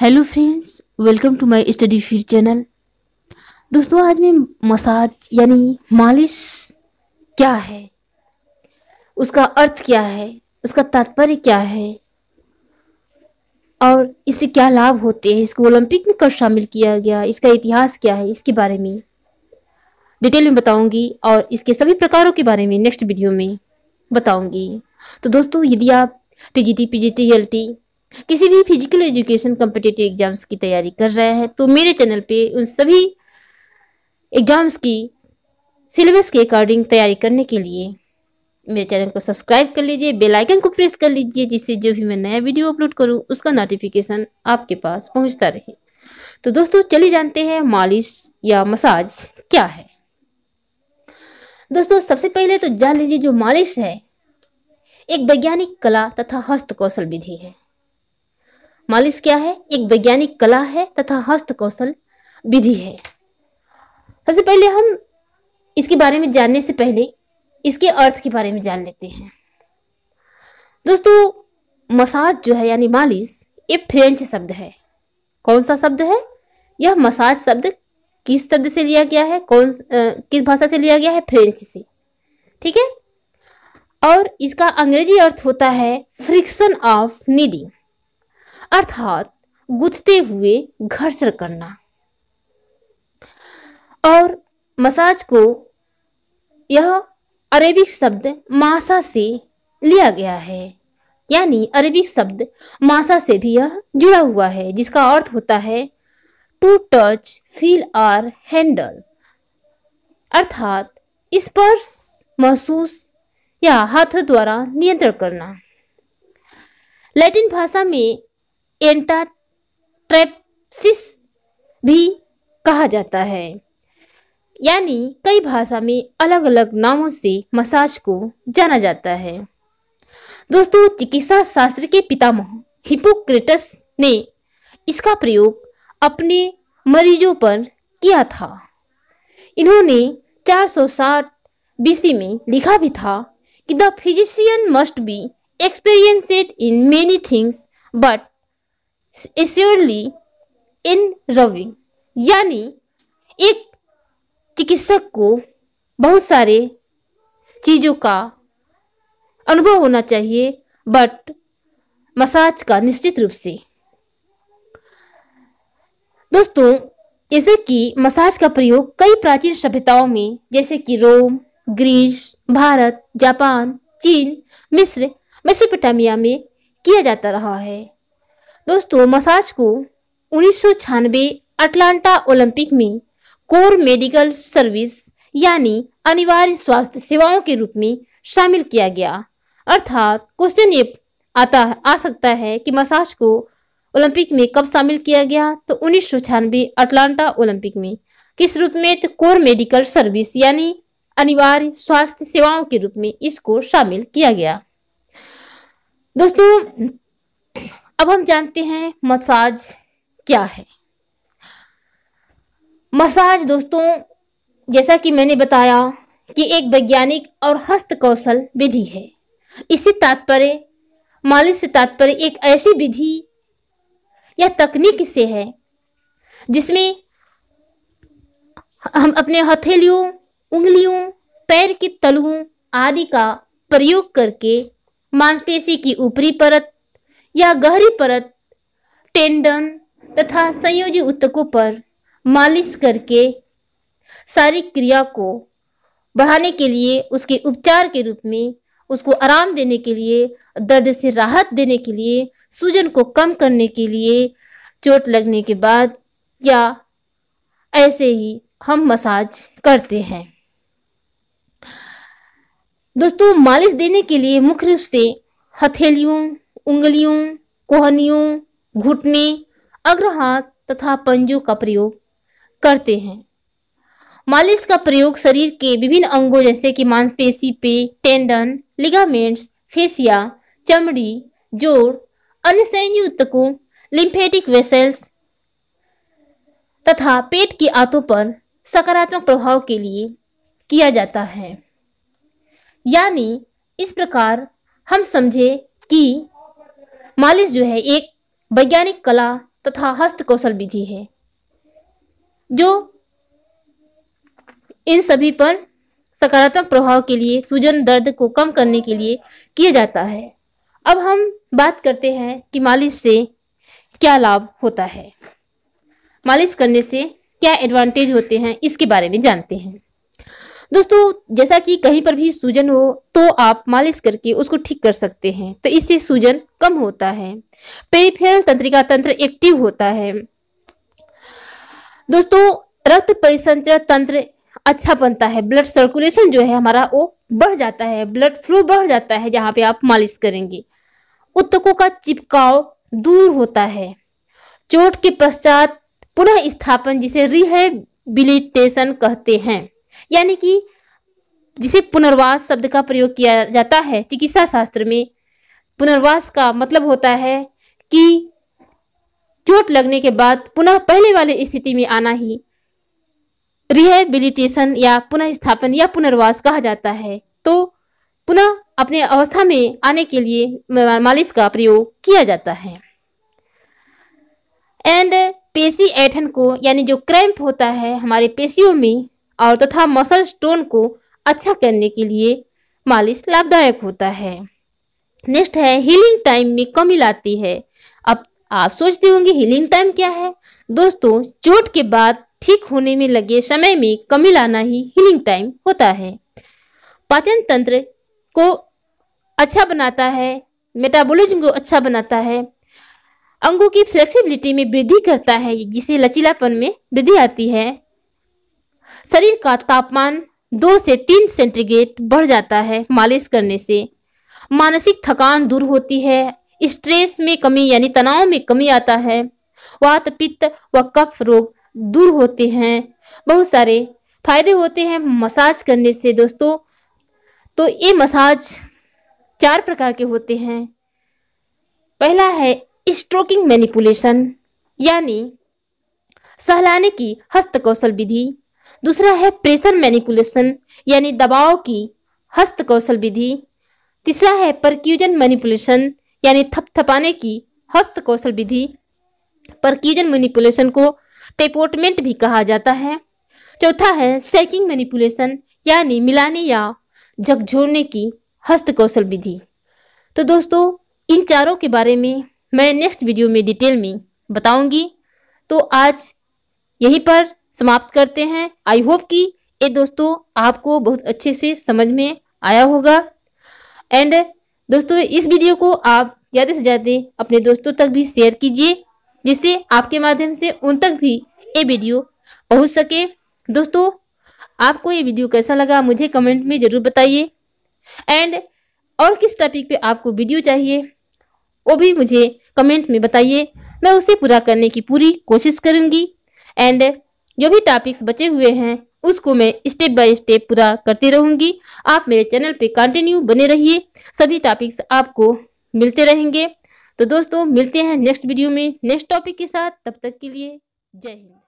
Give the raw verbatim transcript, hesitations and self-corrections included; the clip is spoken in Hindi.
Hello friends, welcome to my study fit channel. दोस्तों, आज मैं मसाज यानी मालिश क्या है, उसका अर्थ क्या है, उसका तात्पर्य क्या है और इससे क्या लाभ होते हैं, इसको ओलंपिक में कब शामिल किया गया, इसका इतिहास क्या है, इसके बारे में डिटेल में बताऊंगी और इसके सभी प्रकारों के बारे में नेक्स्ट वीडियो में बताऊंगी। तो दोस्तों, यदि आप टीजीटी, पीजीटी, एलटी किसी भी फिजिकल एजुकेशन कॉम्पिटिटिव एग्जाम्स की तैयारी कर रहे हैं तो मेरे चैनल पे उन सभी एग्जाम्स की सिलेबस के अकॉर्डिंग तैयारी करने के लिए मेरे चैनल को सब्सक्राइब कर लीजिए, बेल आइकन को प्रेस कर लीजिए, जिससे जो भी मैं नया वीडियो अपलोड करूं उसका नोटिफिकेशन आपके पास पहुंचता रहे। तो दोस्तों, चलिए जानते हैं मालिश या मसाज क्या है। दोस्तों, सबसे पहले तो जान लीजिए, जो मालिश है एक वैज्ञानिक कला तथा हस्तकौशल विधि है। मालिश क्या है? एक वैज्ञानिक कला है तथा हस्तकौशल विधि है। सबसे पहले हम इसके बारे में जानने से पहले इसके अर्थ के बारे में जान लेते हैं। दोस्तों, मसाज जो है यानी मालिश, ये फ्रेंच शब्द है। कौन सा शब्द है? यह मसाज शब्द किस शब्द से लिया गया है, कौन आ, किस भाषा से लिया गया है? फ्रेंच से। ठीक है। और इसका अंग्रेजी अर्थ होता है फ्रिक्शन ऑफ नीडिंग, अर्थात गुथते हुए घर्षण करना। और मसाज को यह अरेबिक शब्द मासा से लिया गया है, यानी अरेबिक शब्द मासा से भी यह जुड़ा हुआ है, जिसका अर्थ होता है टू टच, फील और हैंडल, अर्थात स्पर्श, महसूस या हाथ द्वारा नियंत्रण करना। लैटिन भाषा में एंटाट्रेप्सिस भी कहा जाता है, यानी कई भाषा में अलग अलग नामों से मसाज को जाना जाता है। दोस्तों, चिकित्सा शास्त्र के पितामह हिपोक्रेटस ने इसका प्रयोग अपने मरीजों पर किया था। इन्होंने चार सौ साठ बीसी में लिखा भी था कि the physician must be experienced in many things but Surely in rubbing, यानी एक चिकित्सक को बहुत सारे चीज़ों का अनुभव होना चाहिए बट मसाज का निश्चित रूप से। दोस्तों, जैसे कि मसाज का प्रयोग कई प्राचीन सभ्यताओं में जैसे कि रोम, ग्रीस, भारत, जापान, चीन, मिस्र, मेसोपोटामिया में किया जाता रहा है। दोस्तों, मसाज को उन्नीस सौ छियानवे अटलांटा ओलंपिक में कोर मेडिकल सर्विस यानी अनिवार्य स्वास्थ्य सेवाओं के रूप में शामिल किया गया। अर्थात क्वेश्चन ये आता आ सकता है कि मसाज को ओलंपिक में कब शामिल किया गया, तो उन्नीस सौ छियानवे अटलांटा ओलंपिक में। किस रूप में? तो कोर मेडिकल सर्विस यानी अनिवार्य स्वास्थ्य सेवाओं के रूप में इसको शामिल किया गया। दोस्तों, अब हम जानते हैं मसाज क्या है। मसाज दोस्तों, जैसा कि मैंने बताया कि एक वैज्ञानिक और हस्तकौशल विधि है। इससे तात्पर्य, मालिश से तात्पर्य एक ऐसी विधि या तकनीक से है जिसमें हम अपने हथेलियों, उंगलियों, पैर के तलुओं आदि का प्रयोग करके मांसपेशी की ऊपरी परत या गहरी परत, टेंडन तथा संयोजी ऊतकों पर मालिश करके शारीरिक क्रिया को बढ़ाने के लिए, उसके उपचार के रूप में, उसको आराम देने के लिए, दर्द से राहत देने के लिए, सूजन को कम करने के लिए, चोट लगने के बाद या ऐसे ही हम मसाज करते हैं। दोस्तों, मालिश देने के लिए मुख्य रूप से हथेलियों, उंगलियों, कोहनियों, घुटने, अग्रहाथ तथा पंजों का प्रयोग करते हैं। मालिश का प्रयोग शरीर के विभिन्न अंगों जैसे कि मांसपेशी पे, टेंडन, लिगामेंट्स, फेसिया, चमड़ी, जोड़, अन्य संयुक्त ऊतकों, लिम्फेटिक वेसल्स तथा पेट की आंतों पर सकारात्मक प्रभाव के लिए किया जाता है। यानी इस प्रकार हम समझे कि मालिश जो है एक वैज्ञानिक कला तथा हस्तकौशल विधि है, जो इन सभी पर सकारात्मक प्रभाव के लिए सूजन दर्द को कम करने के लिए किया जाता है। अब हम बात करते हैं कि मालिश से क्या लाभ होता है, मालिश करने से क्या एडवांटेज होते हैं, इसके बारे में जानते हैं। दोस्तों, जैसा कि कहीं पर भी सूजन हो तो आप मालिश करके उसको ठीक कर सकते हैं, तो इससे सूजन कम होता है। पेरिफेरल तंत्रिका तंत्र एक्टिव होता है। दोस्तों, रक्त परिसंचरण तंत्र अच्छा बनता है, ब्लड सर्कुलेशन जो है हमारा वो बढ़ जाता है, ब्लड फ्लो बढ़ जाता है। जहाँ पे आप मालिश करेंगे ऊतकों का चिपकाव दूर होता है। चोट के पश्चात पुनः स्थापन, जिसे रिहेबिलिटेशन कहते हैं, यानी कि जिसे पुनर्वास शब्द का प्रयोग किया जाता है चिकित्सा शास्त्र में। पुनर्वास का मतलब होता है कि चोट लगने के बाद पुनः पहले वाली स्थिति में आना ही रिहेबिलिटेशन या पुनः स्थापन या पुनर्वास कहा जाता है। तो पुनः अपने अवस्था में आने के लिए मालिश का प्रयोग किया जाता है। एंड पेशी ऐंठन को, यानी जो क्रैम्प होता है हमारे पेशियों में, और तथा मसल स्टोन को अच्छा करने के लिए मालिश लाभदायक होता है। नेक्स्ट है हीलिंग टाइम में कमी लाती है। अब आप सोचते होंगे हीलिंग टाइम क्या है। दोस्तों, चोट के बाद ठीक होने में लगे समय में कमी लाना ही हीलिंग टाइम होता है। पाचन तंत्र को अच्छा बनाता है, मेटाबॉलिज्म को अच्छा बनाता है, अंगों की फ्लेक्सिबिलिटी में वृद्धि करता है, जिसे लचीलापन में वृद्धि आती है। शरीर का तापमान दो से तीन सेंटीग्रेड बढ़ जाता है मालिश करने से। मानसिक थकान दूर होती है, स्ट्रेस में कमी यानी तनाव में कमी आता है। वात, पित्त व कफ रोग दूर होते हैं। बहुत सारे फायदे होते हैं मसाज करने से। दोस्तों, तो ये मसाज चार प्रकार के होते हैं। पहला है स्ट्रोकिंग मैनिपुलेशन, यानी सहलाने की हस्तकौशल विधि। दूसरा है प्रेशर मैनिपुलेशन, यानी दबाव की हस्तकौशल विधि। तीसरा है परक्यूजन मैनिपुलेशन, यानी थपथपाने की हस्तकौशल विधि। परक्यूजन मैनिपुलेशन को टेपोटमेंट भी कहा जाता है। चौथा है शेकिंग मैनिपुलेशन, यानी मिलाने या झकझोरने की हस्तकौशल विधि। तो दोस्तों, इन चारों के बारे में मैं नेक्स्ट वीडियो में डिटेल में बताऊंगी। तो आज यहीं पर समाप्त करते हैं। आई होप कि ये दोस्तों आपको बहुत अच्छे से समझ में आया होगा। एंड दोस्तों, इस वीडियो को आप ज़्यादा से ज़्यादा अपने दोस्तों तक भी शेयर कीजिए, जिससे आपके माध्यम से उन तक भी ये वीडियो पहुंच सके। दोस्तों, आपको ये वीडियो कैसा लगा मुझे कमेंट में ज़रूर बताइए, एंड और किस टॉपिक पे आपको वीडियो चाहिए वो भी मुझे कमेंट में बताइए, मैं उसे पूरा करने की पूरी कोशिश करूँगी। एंड जो भी टॉपिक्स बचे हुए हैं उसको मैं स्टेप बाय स्टेप पूरा करती रहूँगी। आप मेरे चैनल पे कंटिन्यू बने रहिए, सभी टॉपिक्स आपको मिलते रहेंगे। तो दोस्तों, मिलते हैं नेक्स्ट वीडियो में नेक्स्ट टॉपिक के साथ। तब तक के लिए जय हिंद।